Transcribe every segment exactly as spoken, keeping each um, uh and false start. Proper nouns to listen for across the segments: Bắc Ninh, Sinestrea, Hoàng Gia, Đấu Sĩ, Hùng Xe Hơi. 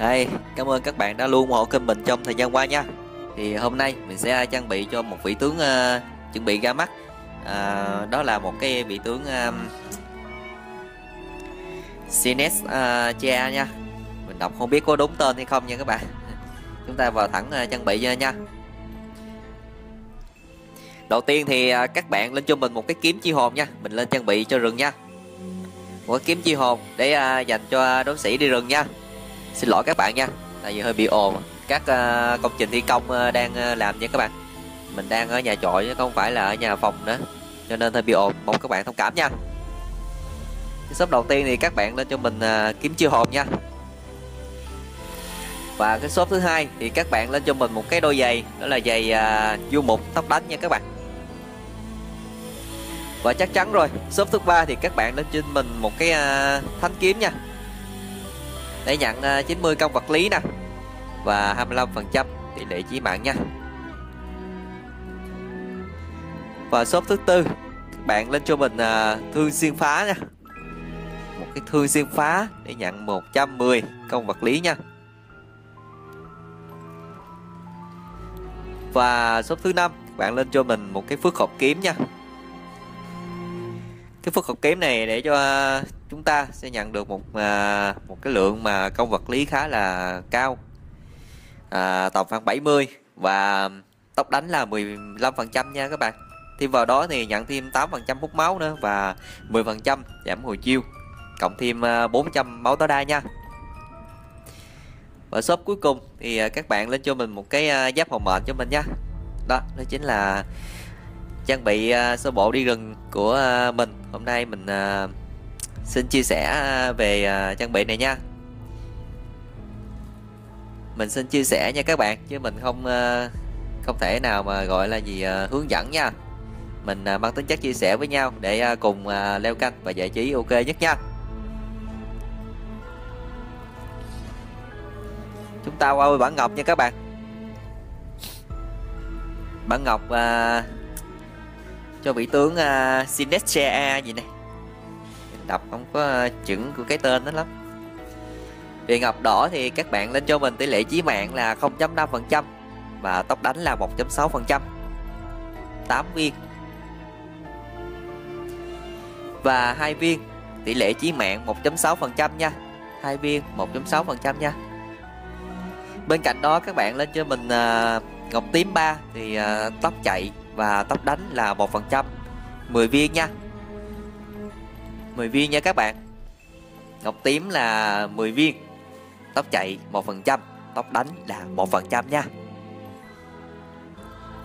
Hey, cảm ơn các bạn đã luôn ủng hộ kênh mình trong thời gian qua nha. Thì hôm nay mình sẽ trang bị cho một vị tướng uh, chuẩn bị ra mắt, uh, đó là một cái vị tướng uh, Sinestrea nha. Mình đọc không biết có đúng tên hay không nha các bạn. Chúng ta vào thẳng uh, trang bị nha. Đầu tiên thì uh, các bạn lên cho mình một cái kiếm chi hồn nha. Mình lên trang bị cho rừng nha, một cái kiếm chi hồn để uh, dành cho đấu sĩ đi rừng nha. Xin lỗi các bạn nha, tại vì hơi bị ồn các uh, công trình thi công uh, đang uh, làm nha các bạn. Mình đang ở nhà trọ chứ không phải là ở nhà phòng nữa, cho nên hơi bị ồn, mong các bạn thông cảm nha. Cái shop đầu tiên thì các bạn lên cho mình uh, kiếm chiêu hồn nha. Và cái shop thứ hai thì các bạn lên cho mình một cái đôi giày, đó là giày uh, du mục tóc đánh nha các bạn. Và chắc chắn rồi, shop thứ ba thì các bạn lên cho mình một cái uh, thanh kiếm nha, để nhận chín mươi công vật lý nè và hai mươi lăm phần trăm tỷ lệ chí mạng nha. Và shop thứ tư các bạn lên cho mình uh, thương xuyên phá nha, một cái thương xuyên phá để nhận một trăm mười công vật lý nha. Và shop thứ năm các bạn lên cho mình một cái phước hộp kiếm nha. Cái phước hộp kiếm này để cho uh, chúng ta sẽ nhận được một à, một cái lượng mà công vật lý khá là cao, à, tầm khoảng bảy mươi và tốc đánh là mười lăm phần trăm nha các bạn. Thêm vào đó thì nhận thêm tám phần trăm hút máu nữa và mười phần trăm giảm hồi chiêu, cộng thêm bốn trăm máu tối đa nha. Và shop cuối cùng thì các bạn lên cho mình một cái giáp hộ mệnh cho mình nha. Đó, đó chính là trang bị sơ bộ đi rừng của mình. Hôm nay mình xin chia sẻ về trang bị này nha. Mình xin chia sẻ nha các bạn, chứ mình không không thể nào mà gọi là gì hướng dẫn nha. Mình mang tính chất chia sẻ với nhau để cùng leo canh và giải trí ok nhất nha. Chúng ta qua với bản ngọc nha các bạn. Bản ngọc uh, cho vị tướng uh, Sinestrea gì này, đọc không có chuẩn của cái tên đó lắm. Vì ngọc đỏ thì các bạn lên cho mình tỷ lệ chí mạng là không phẩy năm phần trăm và tốc đánh là một phẩy sáu phần trăm, tám viên và hai viên tỷ lệ chí mạng một phẩy sáu phần trăm nha, hai viên một phẩy sáu phần trăm nha. Bên cạnh đó các bạn lên cho mình à, ngọc tím ba thì à, tốc chạy và tốc đánh là một phần trăm, mười viên nha, mười viên nha các bạn. Ngọc tím là mười viên, tốc chạy một phần trăm, tốc đánh là một phần trăm nha.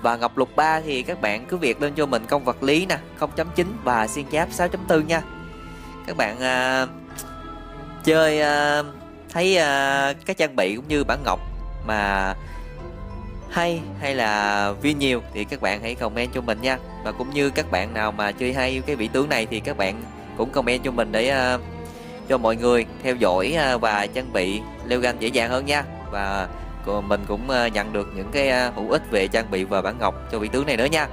Và ngọc lục ba thì các bạn cứ việc lên cho mình công vật lý nè không phẩy chín và xuyên giáp sáu phẩy bốn nha. Các bạn à, chơi à, thấy à, cái trang bị cũng như bản ngọc mà hay hay là view nhiều thì các bạn hãy comment cho mình nha. Và cũng như các bạn nào mà chơi hay cái vị tướng này thì các bạn cũng comment cho mình để uh, cho mọi người theo dõi uh, và trang bị leo rank dễ dàng hơn nha. Và mình cũng uh, nhận được những cái uh, hữu ích về trang bị và bản ngọc cho vị tướng này nữa nha.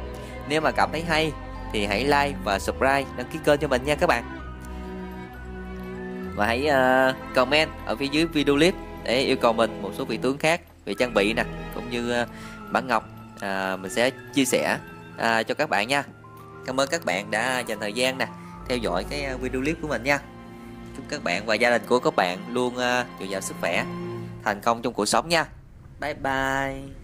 Nếu mà cảm thấy hay thì hãy like và subscribe, đăng ký kênh cho mình nha các bạn. Và hãy uh, comment ở phía dưới video clip để yêu cầu mình một số vị tướng khác về trang bị nè, cũng như uh, bản ngọc uh, mình sẽ chia sẻ uh, cho các bạn nha. Cảm ơn các bạn đã dành thời gian nè theo dõi cái video clip của mình nha. Chúc các bạn và gia đình của các bạn luôn dồi dào sức khỏe, thành công trong cuộc sống nha. Bye bye.